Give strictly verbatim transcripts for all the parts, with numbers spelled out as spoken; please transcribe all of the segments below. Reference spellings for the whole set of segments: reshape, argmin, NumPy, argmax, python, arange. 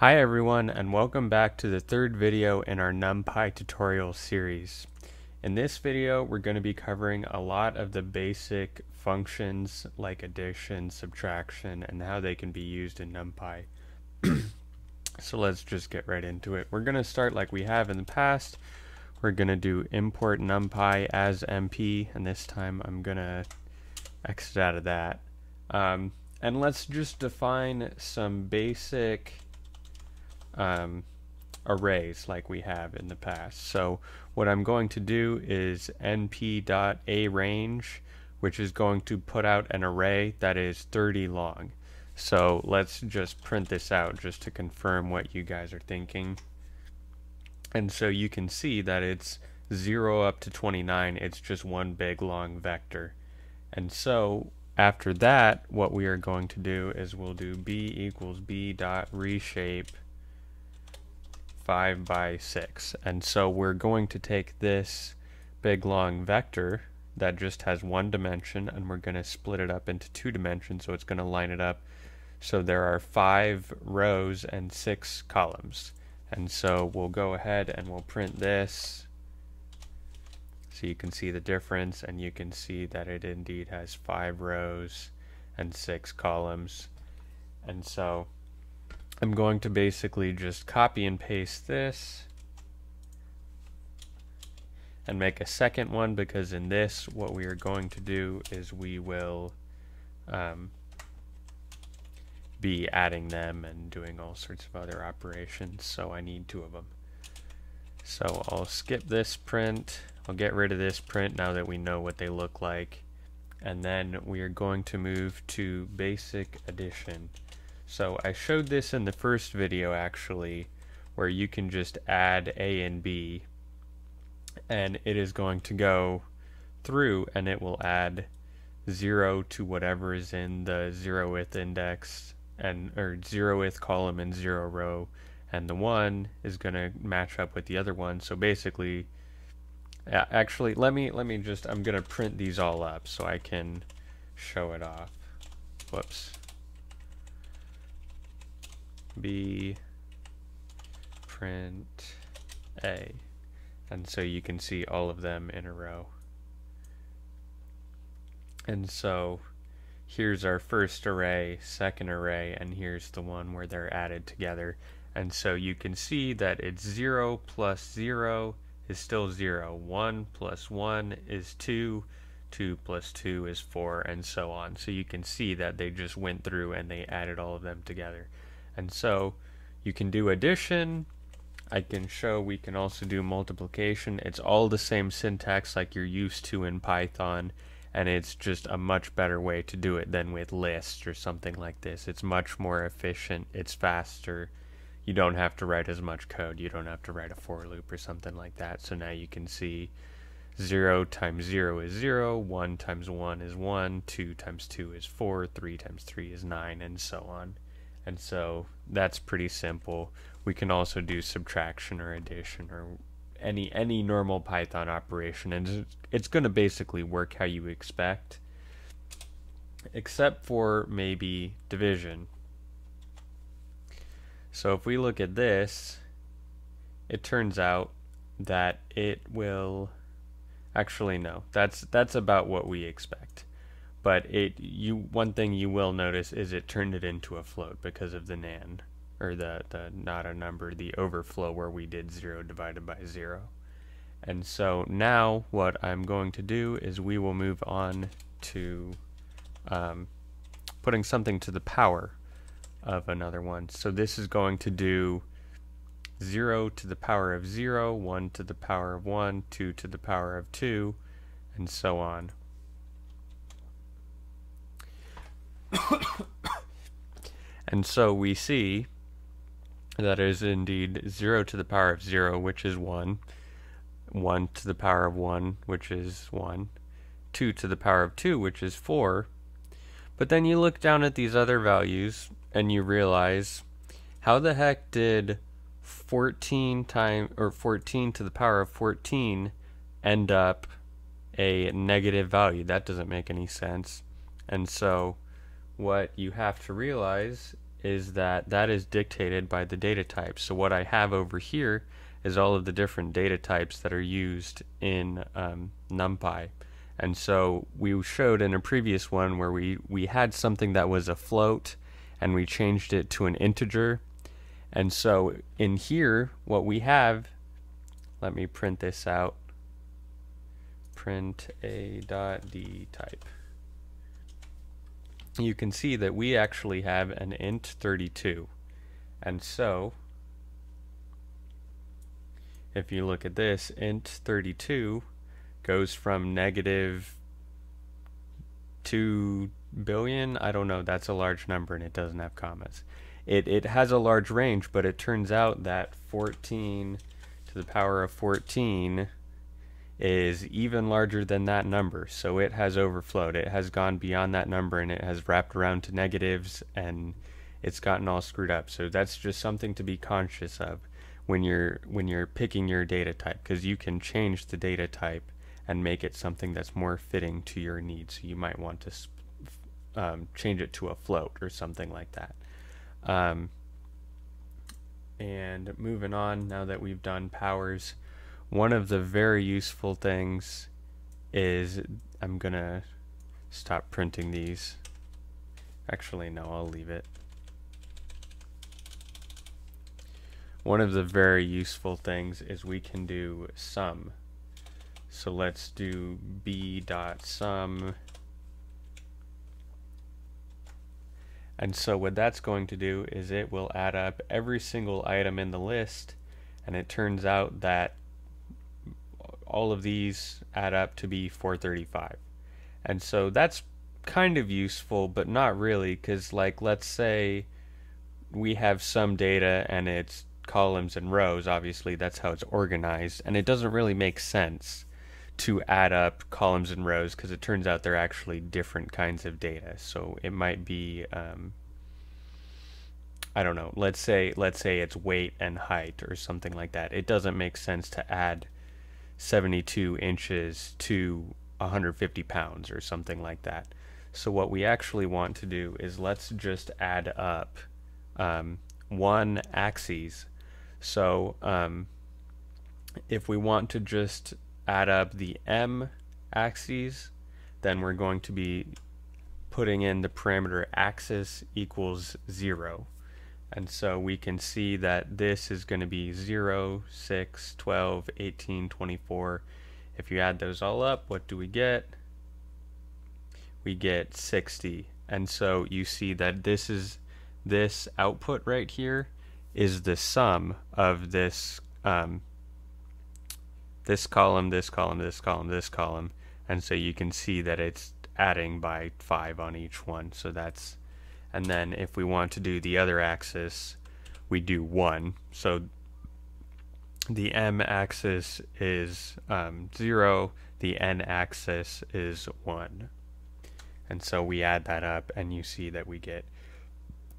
Hi everyone, and welcome back to the third video in our NumPy tutorial series. In this video we're going to be covering a lot of the basic functions like addition, subtraction, and how they can be used in NumPy. So let's just get right into it. We're going to start like we have in the past. We're going to do import NumPy as M P, and this time I'm going to exit out of that. Um, and let's just define some basic Um, arrays like we have in the past. So what I'm going to do is np.arange, which is going to put out an array that is thirty long. So let's just print this out just to confirm what you guys are thinking. And so you can see that it's zero up to twenty-nine. It's just one big long vector. And so after that, what we are going to do is we'll do b equals b dot reshape five by six, and so we're going to take this big long vector that just has one dimension, and we're going to split it up into two dimensions, so it's going to line it up so there are five rows and six columns. And so we'll go ahead and we'll print this so you can see the difference, and you can see that it indeed has five rows and six columns. And so I'm going to basically just copy and paste this and make a second one, because in this what we are going to do is we will um, be adding them and doing all sorts of other operations, so I need two of them. So I'll skip this print, I'll get rid of this print now that we know what they look like, and then we are going to move to basic addition. So I showed this in the first video actually, where you can just add A and B, and it is going to go through and it will add zero to whatever is in the zeroth index, and or zeroth column and zero row, and the one is going to match up with the other one. So basically, actually let me let me just I'm going to print these all up so I can show it off. Whoops. B print A, and so you can see all of them in a row. And so here's our first array, second array, and here's the one where they're added together. And so you can see that it's zero plus zero is still zero, one plus one is two, two plus two is four, and so on. So you can see that they just went through and they added all of them together. And so you can do addition, I can show we can also do multiplication. It's all the same syntax like you're used to in Python, and it's just a much better way to do it than with lists or something like this. It's much more efficient, it's faster, you don't have to write as much code, you don't have to write a for loop or something like that. So now you can see zero times zero is zero, one times one is one, two times two is four, three times three is nine, and so on. And so that's pretty simple. We can also do subtraction or addition or any any normal Python operation, and it's going to basically work how you expect, except for maybe division. So if we look at this, it turns out that it will actually no, that's that's about what we expect. But it you one thing you will notice is it turned it into a float because of the nan, or the, the not a number, the overflow where we did zero divided by zero. And so now what I'm going to do is we will move on to um, putting something to the power of another one. So this is going to do zero to the power of zero, one to the power of one, two to the power of two, and so on. And so we see that is indeed zero to the power of zero, which is one, one to the power of one, which is one, two to the power of two, which is four. But then you look down at these other values and you realize, how the heck did fourteen time or fourteen to the power of fourteen end up a negative value? That doesn't make any sense. And so what you have to realize is that that is dictated by the data types. So what I have over here is all of the different data types that are used in um, NumPy. And so we showed in a previous one where we, we had something that was a float and we changed it to an integer. And so in here, what we have, let me print this out, print a dot d type. You can see that we actually have an int thirty-two. And so if you look at this, int thirty-two goes from negative two billion, I don't know, that's a large number and it doesn't have commas. It, it has a large range, but it turns out that fourteen to the power of fourteen is even larger than that number, so it has overflowed. It has gone beyond that number and it has wrapped around to negatives and it's gotten all screwed up. So that's just something to be conscious of when you're when you're picking your data type, because you can change the data type and make it something that's more fitting to your needs. You might want to um, change it to a float or something like that. Um, and moving on, now that we've done powers, one of the very useful things is, I'm gonna stop printing these. Actually, no, I'll leave it. One of the very useful things is we can do sum. So let's do b.sum. And so what that's going to do is it will add up every single item in the list, and it turns out that all of these add up to be four thirty-five. And so that's kind of useful, but not really, because like, let's say we have some data and it's columns and rows, obviously that's how it's organized, and it doesn't really make sense to add up columns and rows because it turns out they're actually different kinds of data. So it might be, um, I don't know, let's say let's say it's weight and height or something like that. It doesn't make sense to add seventy-two inches to one hundred fifty pounds or something like that. So what we actually want to do is let's just add up um, one axes. So um, if we want to just add up the m axes, then we're going to be putting in the parameter axis equals zero. And so we can see that this is going to be zero, six, twelve, eighteen, twenty-four. If you add those all up, what do we get? We get sixty. And so you see that this is, this output right here is the sum of this um, this column, this column, this column, this column. And so you can see that it's adding by five on each one. So that's, and then if we want to do the other axis, we do one. So the m axis is um, zero, the n axis is one. And so we add that up and you see that we get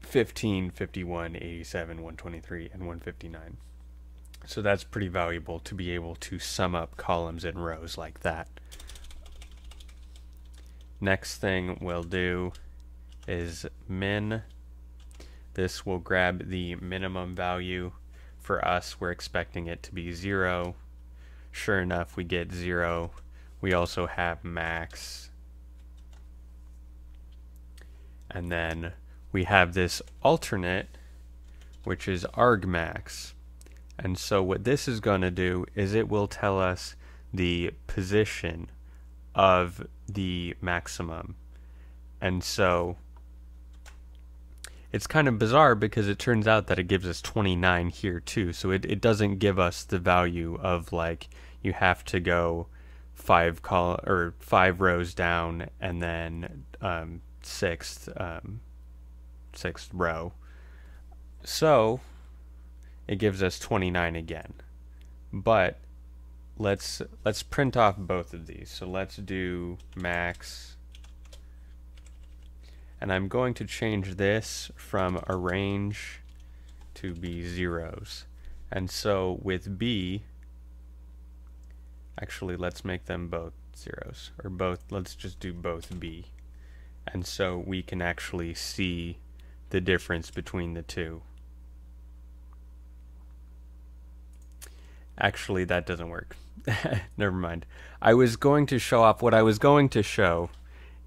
fifteen, fifty-one, eighty-seven, one twenty-three, and one fifty-nine. So that's pretty valuable to be able to sum up columns and rows like that. Next thing we'll do is min. This will grab the minimum value. For us, we're expecting it to be zero. Sure enough, we get zero. We also have max. And then we have this alternate, which is argmax. And so what this is going to do is it will tell us the position of the maximum. And so it's kind of bizarre because it turns out that it gives us twenty-nine here too. So it, it doesn't give us the value of like you have to go five col or five rows down and then um, sixth, um, sixth row. So it gives us twenty-nine again, but let's let's print off both of these. So let's do max, and I'm going to change this from arrange to be zeros. And so with b, actually let's make them both zeros, or both, let's just do both b. And so we can actually see the difference between the two. Actually, that doesn't work. Never mind. I was going to show off, what I was going to show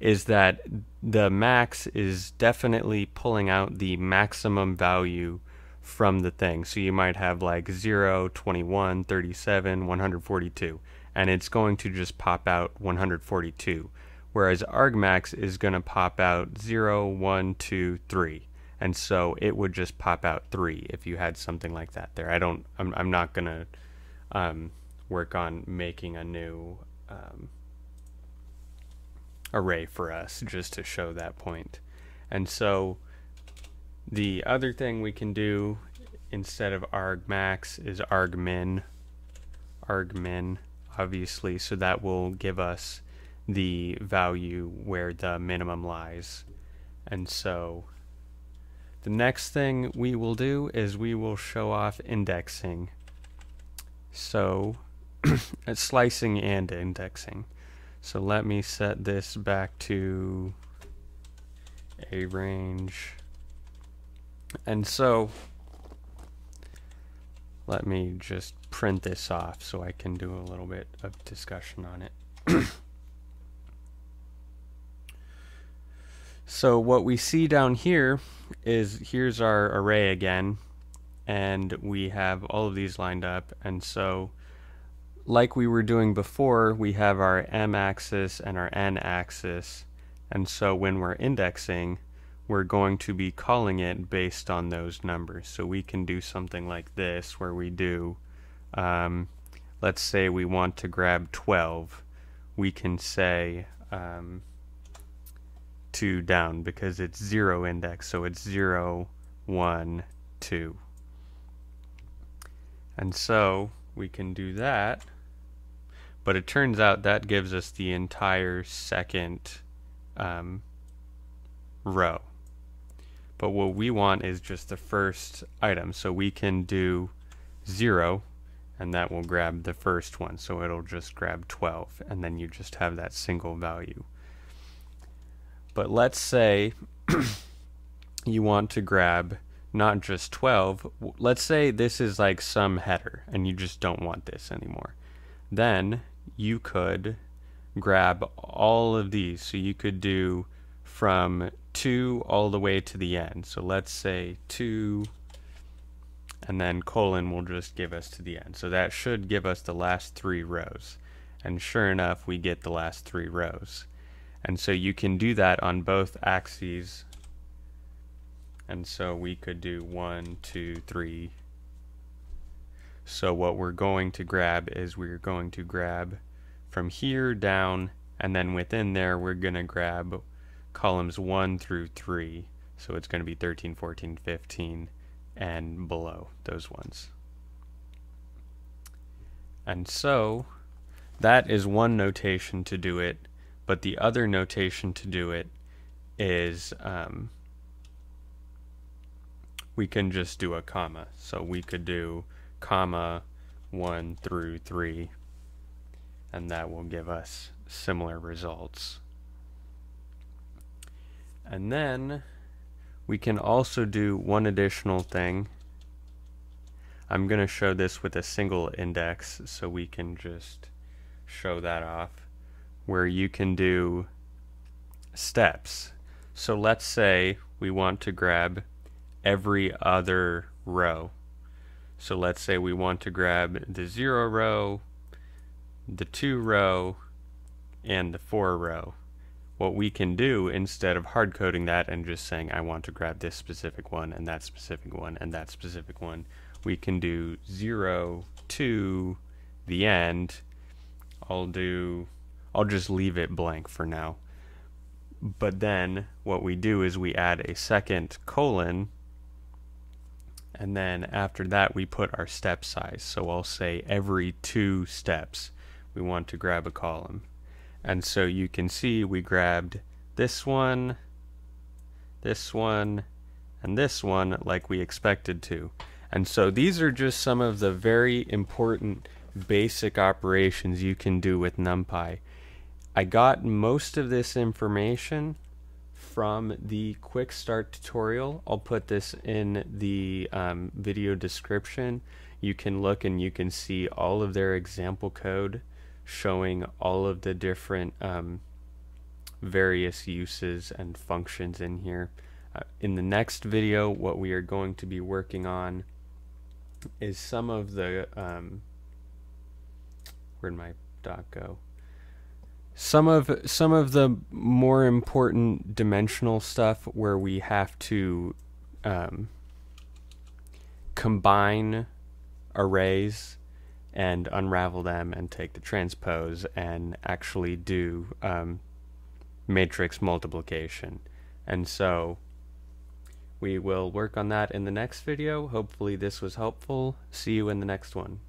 is that the max is definitely pulling out the maximum value from the thing. So you might have like zero, twenty-one, thirty-seven, one hundred forty-two, and it's going to just pop out one hundred forty-two. Whereas argmax is going to pop out zero, one, two, three. And so it would just pop out three if you had something like that there. I don't, I'm, I'm not going to um, work on making a new um, array for us just to show that point. And so the other thing we can do instead of argmax is argmin, argmin obviously, so that will give us the value where the minimum lies. And so the next thing we will do is we will show off indexing. So it's slicing and indexing. So let me set this back to a range. And so let me just print this off so I can do a little bit of discussion on it. So what we see down here is here's our array again, and we have all of these lined up. And so like we were doing before, we have our m axis and our n axis, and so when we're indexing, we're going to be calling it based on those numbers. So we can do something like this where we do, um, let's say we want to grab twelve, we can say um, two down because it's zero index, so it's zero, one, two. And so we can do that, but it turns out that gives us the entire second um, row. But what we want is just the first item, so we can do zero and that will grab the first one, so it'll just grab twelve, and then you just have that single value. But let's say you want to grab not just twelve, let's say this is like some header and you just don't want this anymore, then you could grab all of these. So you could do from two all the way to the end. So let's say two, and then colon will just give us to the end. So that should give us the last three rows, and sure enough we get the last three rows. And so you can do that on both axes. And so we could do one, two, three. So what we're going to grab is we're going to grab from here down, and then within there we're going to grab columns one through three. So it's going to be thirteen, fourteen, fifteen, and below those ones. And so that is one notation to do it, but the other notation to do it is um, we can just do a comma. So we could do comma one through three, and that will give us similar results. And then we can also do one additional thing. I'm going to show this with a single index so we can just show that off, where you can do steps. So let's say we want to grab every other row. So let's say we want to grab the zero row, the two row, and the four row. What we can do instead of hard coding that and just saying I want to grab this specific one and that specific one and that specific one, we can do zero to the end. I'll do I'll just leave it blank for now. But then what we do is we add a second colon, and then after that we put our step size. So I'll say every two steps we want to grab a column. And so you can see we grabbed this one, this one, and this one like we expected to. And so these are just some of the very important basic operations you can do with NumPy. I got most of this information from the quick start tutorial. I'll put this in the um, video description. You can look and you can see all of their example code showing all of the different um, various uses and functions in here. Uh, in the next video, what we are going to be working on is some of the um, where'd my doc go? Some of some of the more important dimensional stuff where we have to um, combine arrays and unravel them and take the transpose and actually do um, matrix multiplication. And so we will work on that in the next video. Hopefully this was helpful. See you in the next one.